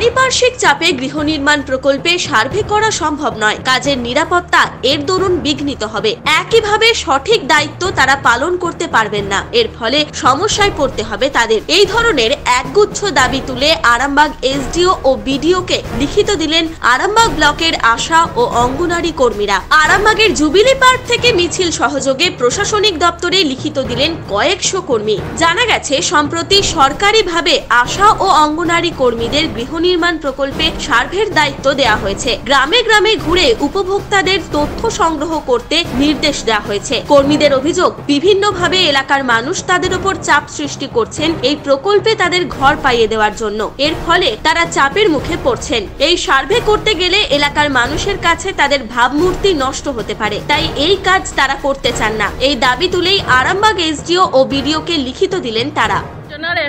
পারিপার্শ্বিক চাপে গৃহ নির্মাণ প্রকল্পে সার্ভে করা সম্ভব নয়, কাজের নিরাপত্তা এর দরুন বিঘ্নিত হবে। একইভাবে সঠিক দায়িত্ব তারা পালন করতে পারবেন না, এর ফলে সমস্যায় পড়তে হবে তাদের। এই ধরনের একগুচ্ছ দাবি তুলে আরামবাগ এসডিও ও বিডিওকে লিখিত দিলেন আরামবাগ ব্লকের আশা ও অঙ্গনারী কর্মীরা। আরামবাগের জুবিলি পার্ক থেকে মিছিল সহযোগে প্রশাসনিক দপ্তরে লিখিত দিলেন কয়েকশো কর্মী। জানা গেছে সম্প্রতি সরকারিভাবে আশা ও অঙ্গনারী কর্মীদের গৃহ নির্মাণ প্রকল্পে সার্ভের দায়িত্ব দেওয়া হয়েছে। গ্রামে গ্রামে ঘুরে উপভোক্তাদের তথ্য সংগ্রহ করতে নির্দেশ দেওয়া হয়েছে। কর্মীদের অভিযোগ, বিভিন্নভাবে এলাকার মানুষ তাদের উপর চাপ সৃষ্টি করছেন এই প্রকল্পে তাদের ঘর পাইয়ে দেওয়ার জন্য। এর ফলে তারা চাপের মুখে পড়ছেন। এই সার্ভে করতে গেলে এলাকার মানুষের কাছে তাদের ভাবমূর্তি নষ্ট হতে পারে, তাই এই কাজ তারা করতে চান না। এই দাবি তুলেই আরামবাগ এসডিও ও বিডিওকে লিখিত দিলেন তারা।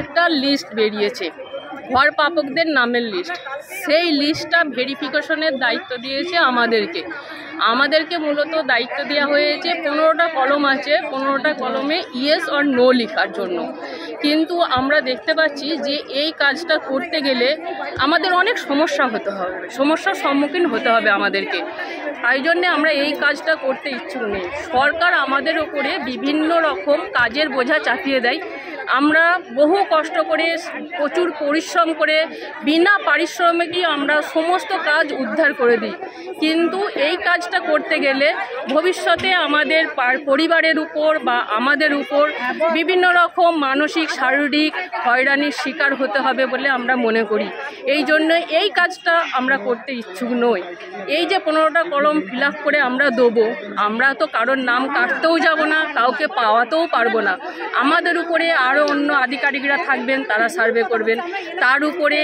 একটা লিস্ট বেরিয়েছে ঘর পাপকদের নামের লিস্ট, সেই লিস্টটা ভেরিফিকেশনের দায়িত্ব দিয়েছে আমাদেরকে। মূলত দায়িত্ব দেওয়া হয়েছে 15টা কলম আছে, 15টা কলমে ইয়েস অর নো লেখার জন্য। কিন্তু আমরা দেখতে পাচ্ছি যে এই কাজটা করতে গেলে আমাদের অনেক সমস্যার সম্মুখীন হতে হবে আমাদেরকে। তাই জন্যে আমরা এই কাজটা করতে ইচ্ছুক নেই। সরকার আমাদের ওপরে বিভিন্ন রকম কাজের বোঝা চাপিয়ে দেয়। আমরা বহু কষ্ট করে, প্রচুর পরিশ্রম করে, বিনা পারিশ্রমিকই আমরা সমস্ত কাজ উদ্ধার করে দিই। কিন্তু এই কাজটা করতে গেলে ভবিষ্যতে আমাদের পরিবারের উপর বা আমাদের উপর বিভিন্ন রকম মানসিক শারীরিক হয়রানির শিকার হতে হবে বলে আমরা মনে করি। এই জন্য এই কাজটা আমরা করতে ইচ্ছুক নই। এই যে 15টা কলম ফিল আপ করে আমরা দেবো, আমরা তো কারোর নাম কাটতেও যাব না, কাউকে পাওয়াতেও পারবো না। আমাদের উপরে আরও অন্য আধিকারিকরা থাকবেন, তারা সার্ভে করবেন, তার উপরে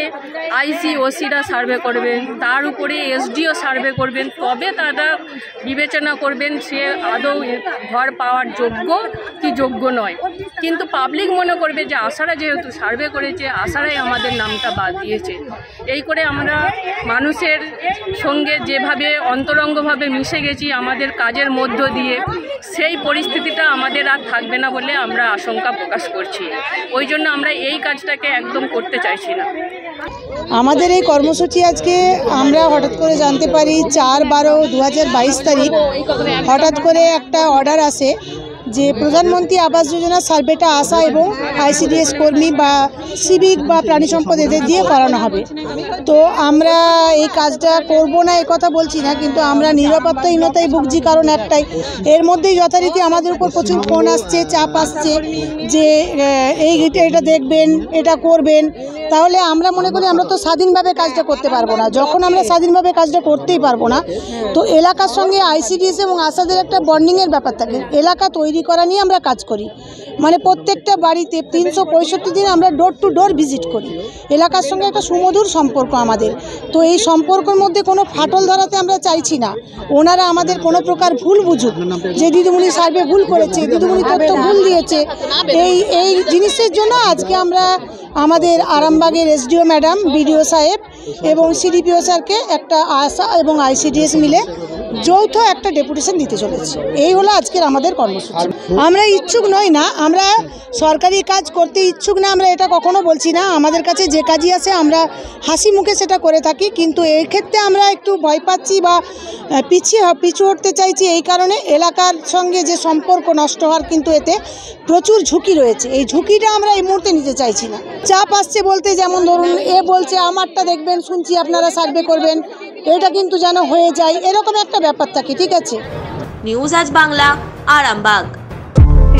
আইসিওসিরা সার্ভে করবেন, তার উপরে এসডিও সার্ভে করবেন, তবে তারা বিবেচনা করবেন সে আদৌ ঘর পাওয়ার যোগ্য কি যোগ্য নয়। কিন্তু পাবলিক মনে করবে যে আশারা যেহেতু সার্ভে করেছে, আশারাই আমাদের নামটা বাদ দিয়েছে। এই করে আমরা মানুষের সঙ্গে যেভাবে অন্তরঙ্গভাবে মিশে গেছি আমাদের কাজের মধ্য দিয়ে, সেই পরিস্থিতিটা আমাদের আর থাকবে না বলে আমরা আশঙ্কা প্রকাশ করছি। ওই জন্য আমরা এই কাজটাকে একদম করতে চাইছি না। আমাদের এই কর্মসূচি আজকে আমরা হঠাৎ করে জানতে পারি 4/12/2022 তারিখ হঠাৎ করে একটা অর্ডার আসে যে প্রধানমন্ত্রী আবাস যোজনা সার্ভেটা আশা এবং আইসিডিএস কর্মী বা সিভিক বা প্রাণী সম্পদ এদের দিয়ে করানো হবে। তো আমরা এই কাজটা করব না এ কথা বলছি না, কিন্তু আমরা নিরাপত্তাহীনতায় ভুগছি। কারণ একটাই, এর মধ্যেই যথারীতি আমাদের উপর প্রচুর ফোন আসছে, চাপ আসছে যে এটা দেখবেন, এটা করবেন। তাহলে আমরা মনে করি আমরা তো স্বাধীনভাবে কাজটা করতে পারবো না। যখন আমরা স্বাধীনভাবে কাজটা করতেই পারবো না, তো এলাকার সঙ্গে আইসিডিএস এবং আশাদের একটা বন্ডিংয়ের ব্যাপার থাকে। এলাকা তৈরি করা নিয়ে আমরা কাজ করি, মানে প্রত্যেকটা বাড়িতে 365 দিন আমরা ডোর টু ডোর ভিজিট করি। এলাকার সঙ্গে একটা সুমধুর সম্পর্ক আমাদের। তো এই সম্পর্কের মধ্যে কোনো ফাটল ধরাতে আমরা চাইছি না ওনারা আমাদের কোনো প্রকার ভুল বুঝুক, যে দিদিমণি সার্ভে ভুল করেছে, দিদিমণি তথ্য ভুল দিয়েছে। এই জিনিসের জন্য আজকে আমরা আমাদের আরামবাগের এসডিও ম্যাডাম, বিডিও সাহেব এবং সিডিপিও স্যারকে একটা আশা এবং আইসিডিএস মিলে যৌথ একটা ডেপুটেশন দিতে চলেছে। এই হলো আজকের আমাদের কর্মসূচি। আমরা ইচ্ছুক নই না, আমরা সরকারি কাজ করতে ইচ্ছুক না, আমরা এটা কখনো বলছি না। আমাদের কাছে যে কাজই আছে আমরা হাসি মুখে সেটা করে থাকি, কিন্তু এই ক্ষেত্রে আমরা একটু ভয় পাচ্ছি বা পিছু হটতে চাইছি এই কারণে, এলাকার সঙ্গে যে সম্পর্ক নষ্ট হওয়ার কিন্তু এতে প্রচুর ঝুঁকি রয়েছে। এই ঝুঁকিটা আমরা এই মুহূর্তে নিতে চাইছি না। চাপ আসছে বলতে, যেমন ধরুন এ বলছে আমারটা দেখবেন, শুনছি আপনারা সার্ভে করবেন, এটা কিন্তু যেন হয়ে যায়, এরকম একটা ব্যাপার থাকে। ঠিক আছে, নিউজ আজ বাংলা, আরামবাগ।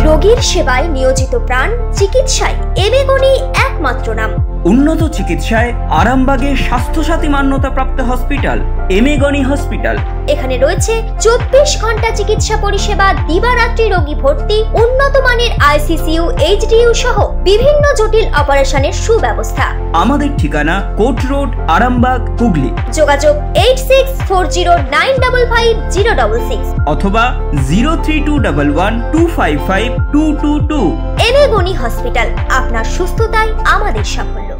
রোগীর সেবায় নিয়োজিত প্রাণ, চিকিৎসায় এবেগুনি একমাত্র নাম। উন্নত চিকিৎসায় আরামবাগে স্বাস্থ্যসাথী মান্যতাপ্রাপ্ত হসপিটাল এমেগনি হসপিটাল। এখানে রয়েছে 24 ঘন্টা চিকিৎসা পরিষেবা, দিবারাত্রি রোগী ভর্তি, উন্নত মানের আইসিসিউ, এইচডিইউ সহ বিভিন্ন জটিল অপারেশনের সুব্যবস্থা। আমাদের ঠিকানা কোট রোড, আরামবাগ, হুগলি। যোগাযোগ 8640955066 অথবা 0321125522 এমেগনি হসপিটাল। আপনার সুস্থতাই আমাদের সাফল্য।